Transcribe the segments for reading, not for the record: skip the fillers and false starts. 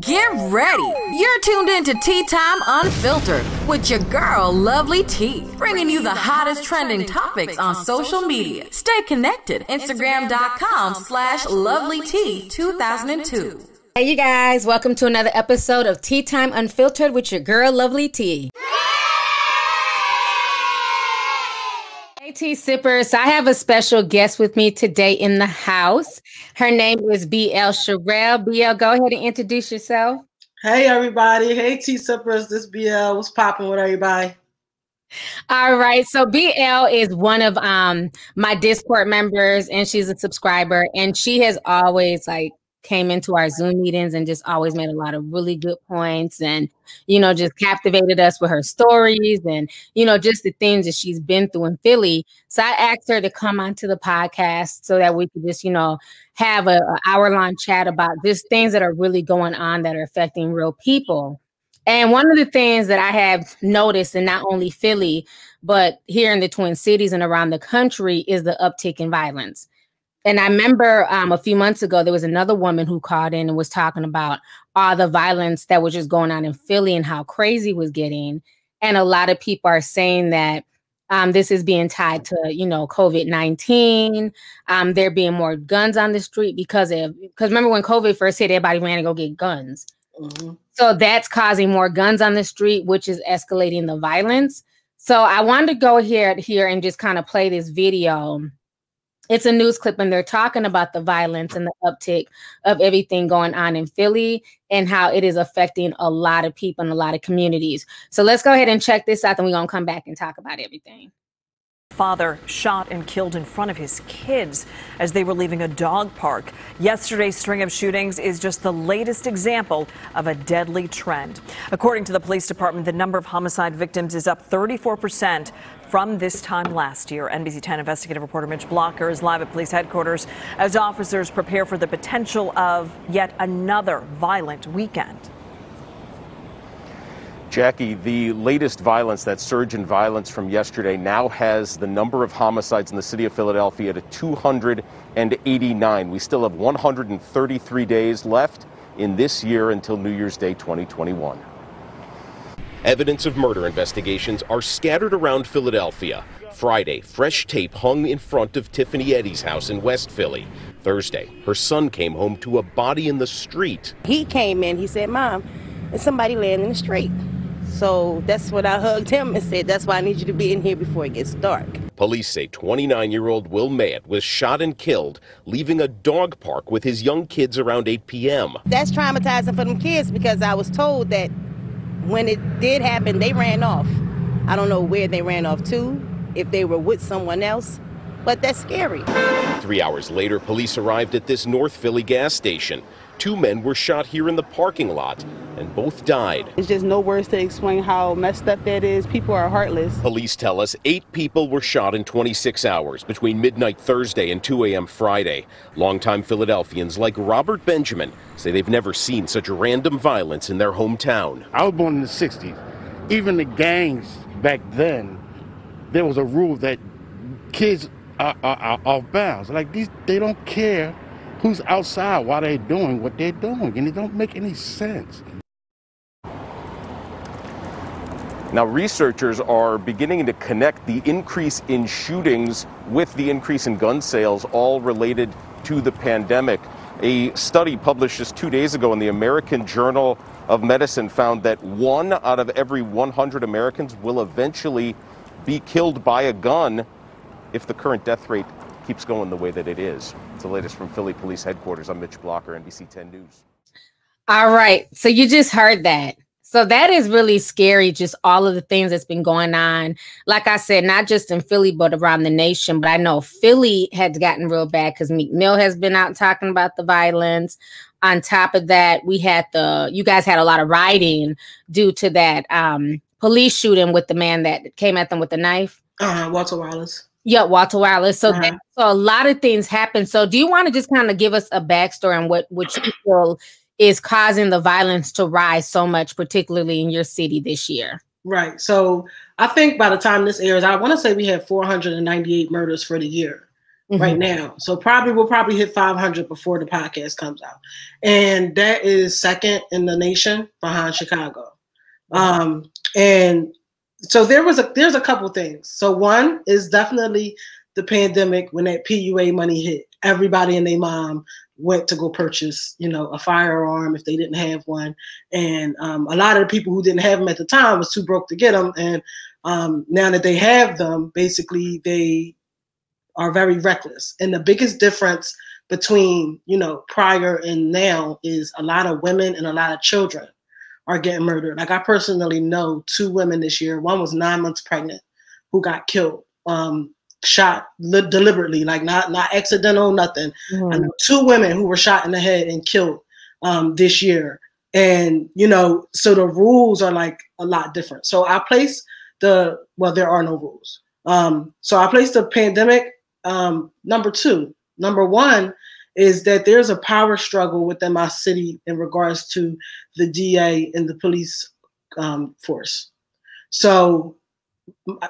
Get ready. You're tuned in to Tea Time Unfiltered with your girl, Lovely T, bringing you the hottest trending topics on social media. Stay connected. Instagram.com/LovelyT2002. Hey, you guys. Welcome to another episode of Tea Time Unfiltered with your girl, Lovely T. Tea Sippers, so I have a special guest with me today in the house. Her name is B.L. Sherelle. B.L., go ahead and introduce yourself. Hey, everybody. Hey, Tea Sippers. This B.L. What's popping with everybody? All right. So B.L. is one of my Discord members, and she's a subscriber, and she has always, like, came into our Zoom meetings and just always made a lot of really good points and, you know, just captivated us with her stories and, you know, just the things that she's been through in Philly. So I asked her to come onto the podcast so that we could just, you know, have an hour-long chat about just things that are really going on that are affecting real people. And one of the things that I have noticed in not only Philly, but here in the Twin Cities and around the country is the uptick in violence. And I remember a few months ago, there was another woman who called in and was talking about all the violence that was just going on in Philly and how crazy it was getting. And a lot of people are saying that this is being tied to, you know, COVID-19. There being more guns on the street because remember when COVID first hit, everybody ran to go get guns. Mm-hmm. So that's causing more guns on the street, which is escalating the violence. So I wanted to go here and just kind of play this video. It's a news clip, and they're talking about the violence and the uptick of everything going on in Philly and how it is affecting a lot of people and a lot of communities. So let's go ahead and check this out, and we're going to come back and talk about everything. Father shot and killed in front of his kids as they were leaving a dog park. Yesterday's string of shootings is just the latest example of a deadly trend. According to the police department, the number of homicide victims is up 34% from this time last year. NBC 10 investigative reporter Mitch Blocker is live at police headquarters as officers prepare for the potential of yet another violent weekend. Jackie, the latest violence, that surge in violence from yesterday, now has the number of homicides in the city of Philadelphia to 289. We still have 133 days left in this year until New Year's Day 2021. Evidence of murder investigations are scattered around Philadelphia. Friday, fresh tape hung in front of Tiffany Eddy's house in West Philly. Thursday, her son came home to a body in the street. He came in, he said, "Mom, there's somebody laying in the street." So that's when I hugged him and said, that's why I need you to be in here before it gets dark. Police say 29-year-old Will Mayet was shot and killed, leaving a dog park with his young kids around 8 p.m. That's traumatizing for them kids because I was told that when it did happen, they ran off. I don't know where they ran off to, if they were with someone else, but that's scary. 3 hours later, police arrived at this North Philly gas station. Two men were shot here in the parking lot, and both died. It's just no words to explain how messed up that is. People are heartless. Police tell us 8 people were shot in 26 hours between midnight Thursday and 2 a.m. Friday. Longtime Philadelphians like Robert Benjamin say they've never seen such random violence in their hometown. I was born in the 60s. Even the gangs back then, there was a rule that kids are off bounds. Like, they don't care who's outside while they're doing what they're doing, and it don't make any sense. Now, researchers are beginning to connect the increase in shootings with the increase in gun sales, all related to the pandemic. A study published just 2 days ago in the American Journal of Medicine found that 1 out of every 100 Americans will eventually be killed by a gun if the current death rate keeps going the way that it is. It's the latest from Philly Police Headquarters. I'm Mitch Blocker, NBC 10 News. All right. So you just heard that. So that is really scary, just all of the things that's been going on. Like I said, not just in Philly, but around the nation. But I know Philly had gotten real bad because Meek Mill has been out talking about the violence. On top of that, you guys had a lot of rioting due to that police shooting with the man that came at them with the knife. Walter Wallace. Yeah, Walter Wallace. So, so a lot of things happen. So do you want to just kind of give us a backstory on what you feel is causing the violence to rise so much, particularly in your city this year? Right. So I think by the time this airs, I want to say we had 498 murders for the year. right now. So probably we'll probably hit 500 before the podcast comes out. And that is second in the nation behind Chicago. And so there's a couple things. So one is definitely the pandemic. When that PUA money hit, everybody and their mom went to go purchase, you know, a firearm if they didn't have one. And a lot of the people who didn't have them at the time was too broke to get them. And now that they have them, basically they are very reckless. And the biggest difference between, you know, prior and now is a lot of women and a lot of children are getting murdered. Like I personally know 2 women this year. One was 9 months pregnant who got killed, shot deliberately, like not accidental, nothing. I know 2 women who were shot in the head and killed this year. And, you know, so the rules are like a lot different. So I place the, well, there are no rules. So I place the pandemic number 2. Number 1 is that there's a power struggle within my city in regards to the DA and the police force. So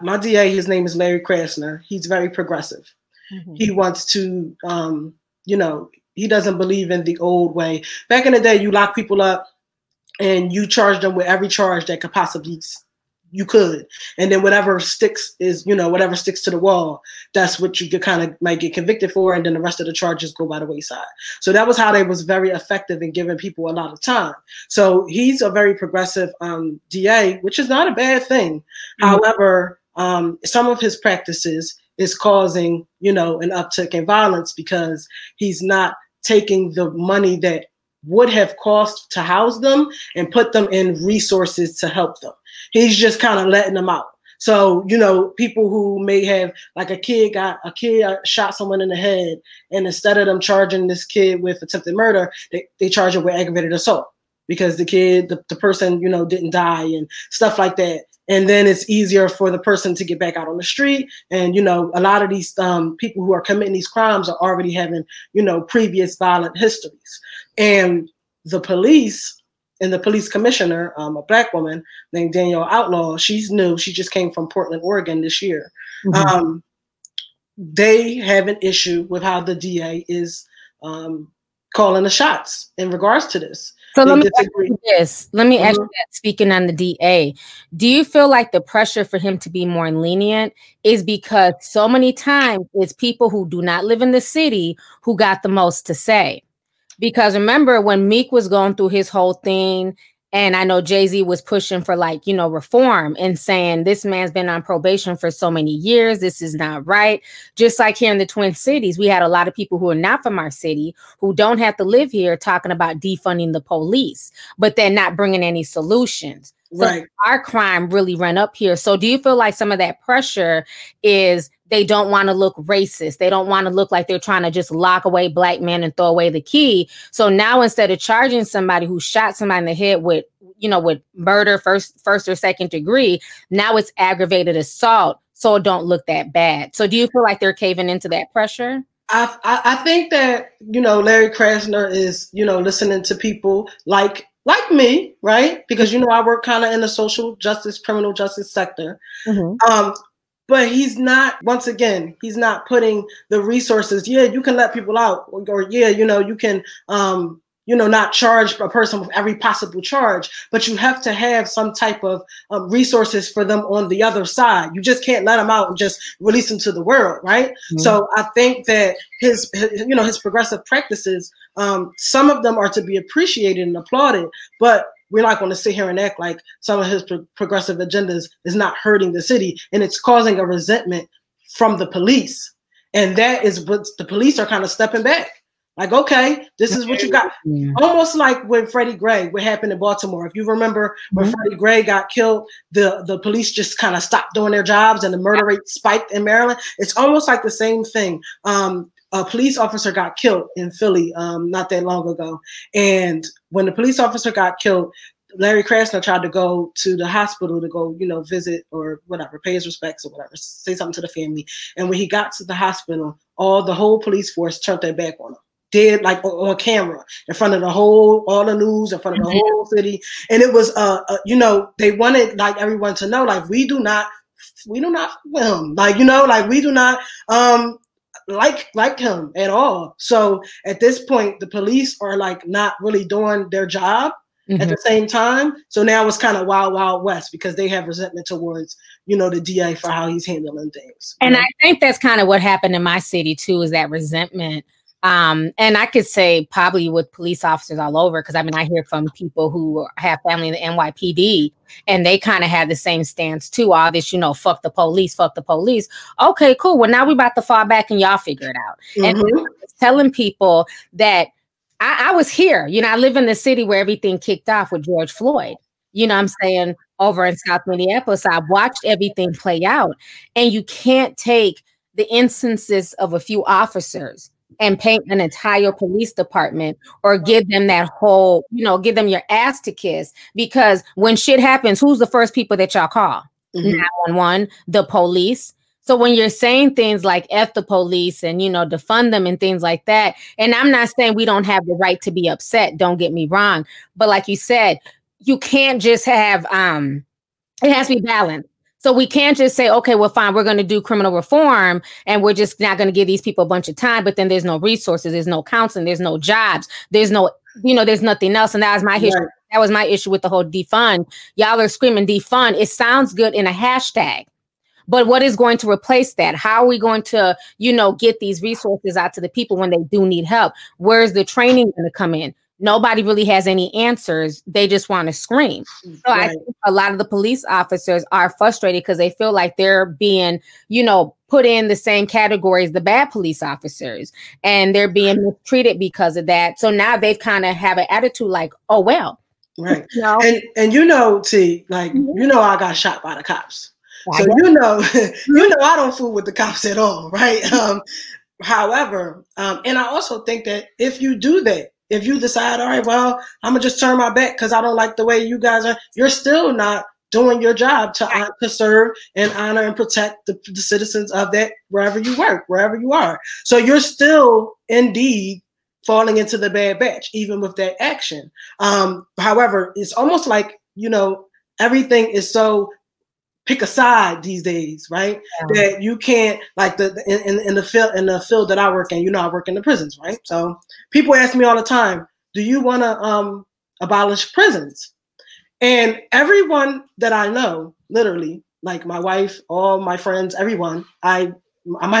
my DA, his name is Larry Krasner. He's very progressive. He wants to, you know, he doesn't believe in the old way. Back in the day, you lock people up and you charge them with every charge that could possibly you could. And then whatever sticks is, you know, whatever sticks to the wall, that's what you could kind of might get convicted for. And then the rest of the charges go by the wayside. So that was how they was very effective in giving people a lot of time. So he's a very progressive DA, which is not a bad thing. However, some of his practices is causing, you know, an uptick in violence because he's not taking the money that would have cost to house them and put them in resources to help them. He's just kind of letting them out. So, you know, people who may have, like a kid shot someone in the head, and instead of them charging this kid with attempted murder, they charge him with aggravated assault because the kid, the person, you know, didn't die and stuff like that. And then it's easier for the person to get back out on the street. And, you know, a lot of these people who are committing these crimes are already having, you know, previous violent histories. And the police and the police commissioner, a black woman named Danielle Outlaw, she's new. She just came from Portland, Oregon this year. They have an issue with how the DA is calling the shots in regards to this. So let me ask you this. Let me ask you that, speaking on the DA, do you feel like the pressure for him to be more lenient is because so many times it's people who do not live in the city who got the most to say? Because remember when Meek was going through his whole thing, and I know Jay-Z was pushing for, like, you know, reform and saying this man's been on probation for so many years. This is not right. Just like here in the Twin Cities, we had a lot of people who are not from our city who don't have to live here talking about defunding the police, but they're not bringing any solutions. Right. So our crime really ran up here. So do you feel like some of that pressure is they don't want to look racist? They don't want to look like they're trying to just lock away black men and throw away the key. So now instead of charging somebody who shot somebody in the head with, you know, with murder first or second degree, now it's aggravated assault. So it don't look that bad. So do you feel like they're caving into that pressure? I think that, you know, Larry Krasner is, you know, listening to people like me, right? Because, you know, I work kind of in the social justice, criminal justice sector. But he's not, once again, he's not putting the resources. Yeah, you can let people out, or yeah, you know, you can, you know, not charge a person with every possible charge, but you have to have some type of resources for them on the other side. You just can't let them out and just release them to the world, right? So I think that his you know, his progressive practices, some of them are to be appreciated and applauded, but we're not going to sit here and act like some of his progressive agendas is not hurting the city, and it's causing a resentment from the police. And that is what the police are kind of stepping back. Like, okay, this is what you got. Almost like when Freddie Gray, what happened in Baltimore. If you remember when Freddie Gray got killed, the police just kind of stopped doing their jobs and the murder rate spiked in Maryland. It's almost like the same thing. A police officer got killed in Philly not that long ago. And when the police officer got killed, Larry Krasner tried to go to the hospital to go, you know, visit or whatever, pay his respects or whatever, say something to the family. And when he got to the hospital, the whole police force turned their back on him. Did like on camera in front of all the news, in front of the whole city. And it was, you know, they wanted like everyone to know, like, we do not film. Like, you know, like we do not, like him at all. So at this point, the police are like not really doing their job mm-hmm. at the same time. So now it's kind of wild, wild west because they have resentment towards, you know, the DA for how he's handling things. And I think that's kind of what happened in my city too, is that resentment. And I could say probably with police officers all over, because I mean, I hear from people who have family in the NYPD and they kind of had the same stance too. All this, you know, fuck the police, fuck the police. Okay, cool. Well, now we about to fall back and y'all figure it out. Mm-hmm. And telling people that I was here, you know, I live in the city where everything kicked off with George Floyd. You know what I'm saying? Over in South Minneapolis, I've watched everything play out, and you can't take the instances of a few officers and paint an entire police department or give them that whole, you know, give them your ass to kiss, because when shit happens, who's the first people that y'all call? Mm-hmm. 911, the police. So when you're saying things like F the police and, you know, defund them and things like that, and I'm not saying we don't have the right to be upset, don't get me wrong, but like you said, you can't just have, it has to be balanced. So we can't just say, okay, well, fine, we're going to do criminal reform and we're just not going to give these people a bunch of time, but then there's no resources, there's no counseling, there's no jobs, there's no, you know, there's nothing else. And that was my issue. Right. That was my issue with the whole defund. Y'all are screaming defund. It sounds good in a hashtag, but what is going to replace that? How are we going to, you know, get these resources out to the people when they do need help? Where's the training going to come in? Nobody really has any answers. They just want to scream. So right. I think a lot of the police officers are frustrated because they feel like they're being, you know, put in the same category as the bad police officers, and they're being mistreated because of that. So now they've kind of have an attitude like, oh, well. Right. You know? And you know, T, like, mm-hmm. you know, I got shot by the cops. Well, so, you know, you know, I don't fool with the cops at all. Right. However, and I also think that if you do that, if you decide, all right, well, I'm going to just turn my back because I don't like the way you guys are, you're still not doing your job to serve and honor and protect the citizens of that wherever you work, wherever you are. So you're still indeed falling into the bad batch, even with that action. However, it's almost like, you know, everything is so pick a side these days, right? Yeah. That you can't, like, in the field that I work in, you know, I work in the prisons, right? So people ask me all the time, do you want to abolish prisons? And everyone that I know, literally, like my wife, all my friends, everyone, my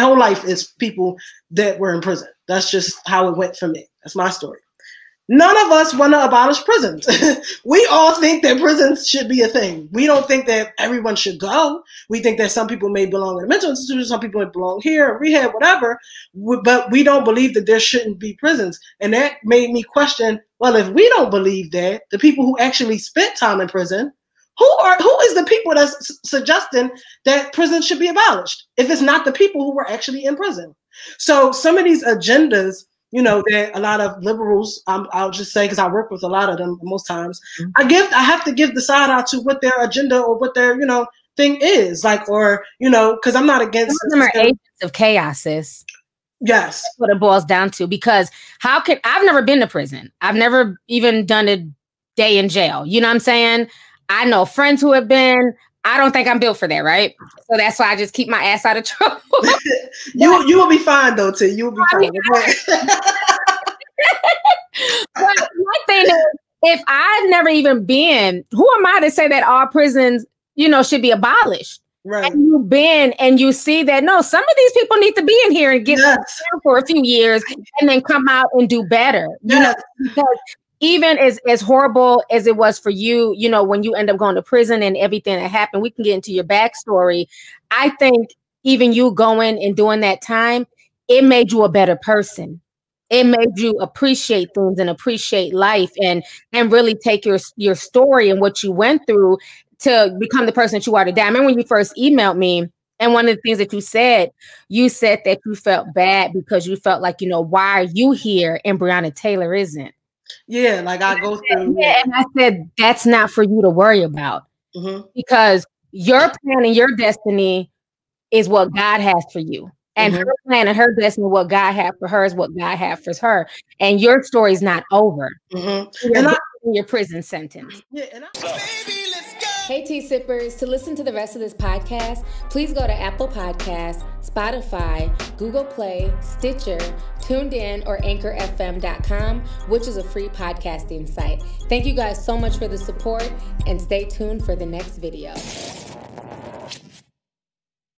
whole life is people that were in prison. That's just how it went for me. That's my story. None of us want to abolish prisons. We all think that prisons should be a thing. We don't think that everyone should go. We think that some people may belong in a mental institution, some people may belong here, rehab, whatever, but we don't believe that there shouldn't be prisons. And that made me question, well, if we don't believe that, the people who actually spent time in prison, who is the people that's suggesting that prisons should be abolished if it's not the people who were actually in prison? So some of these agendas, you know, that a lot of liberals, I'll just say, because I work with a lot of them most times, mm-hmm. I have to give the side out to what their agenda or what their, you know, thing is, like, or, you know, because I'm not against. Some of them are agents of chaos, sis. Yes. That's what it boils down to, because I've never been to prison. I've never even done a day in jail. You know what I'm saying? I know friends who have been. I don't think I'm built for that, right? So that's why I just keep my ass out of trouble. you will be fine though, T. You will be fine. But one thing is, if I've never even been, who am I to say that all prisons, you know, should be abolished? Right. And you've been and you see that, no, some of these people need to be in here and get yes. for a few years and then come out and do better. Yes. You know, because even as horrible as it was for you, you know, when you end up going to prison and everything that happened, we can get into your backstory. I think even you going and doing that time, it made you a better person. It made you appreciate things and appreciate life and really take your story and what you went through to become the person that you are today. I remember when you first emailed me, and one of the things that you said that you felt bad because you felt like, you know, why are you here and Breonna Taylor isn't? Yeah, like I go through. Yeah, and I said, that's not for you to worry about mm-hmm. because your plan and your destiny is what God has for you. And mm-hmm. her plan and her destiny, what God had for her is what God had for her. And your story's not over. Mm-hmm. You're in your prison sentence. Yeah, and I- Baby, let's go. Hey, Tea Sippers. To listen to the rest of this podcast, please go to Apple Podcasts, Spotify, Google Play, Stitcher, TuneIn, or AnchorFM.com, which is a free podcasting site. Thank you guys so much for the support, and stay tuned for the next video.